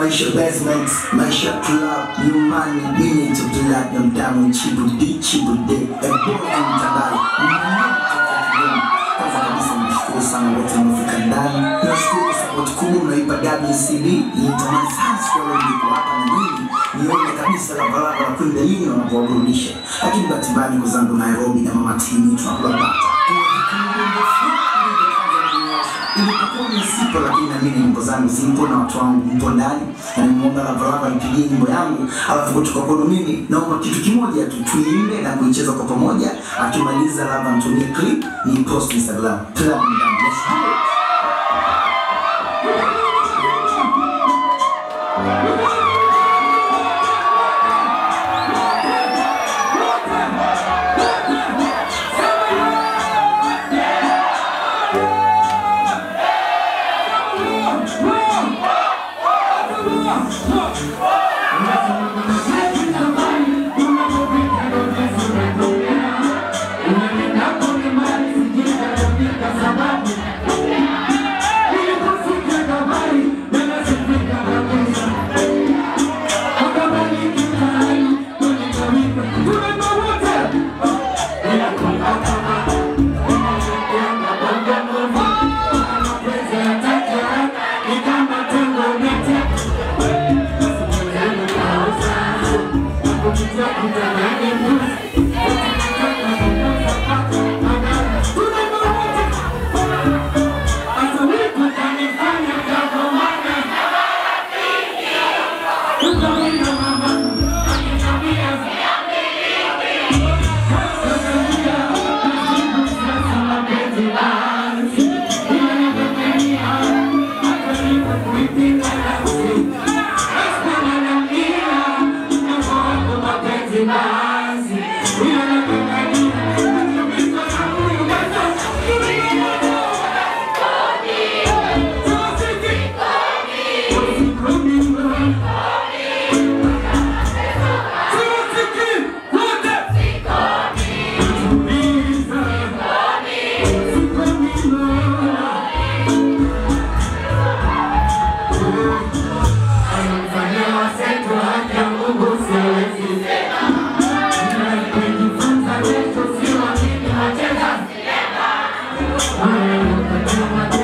Make your best mates, make your club, you money, we need to do like them down with chibu di, and boy and tabari, we need to take them. Cause I be some school, some of them if you can die. Your school is about cool, no ipagabi CD, you don't have some school and you go up and leave. You only can be set up a kunda yini on a global mission. I keep that tibani kuzangu Nairobi na mama tini to a blood bata. Ilipokoni sipo lakini na mini mbo zangu simpo na watu wangu mpo ndani na nimuomba la baraba nipigie nyimbo yangu alafu kutukakodo mimi naomba kitu kimoja tuimbe na kuicheza kwa pamoja akimaliza labda nitumie clip ni post Instagram club I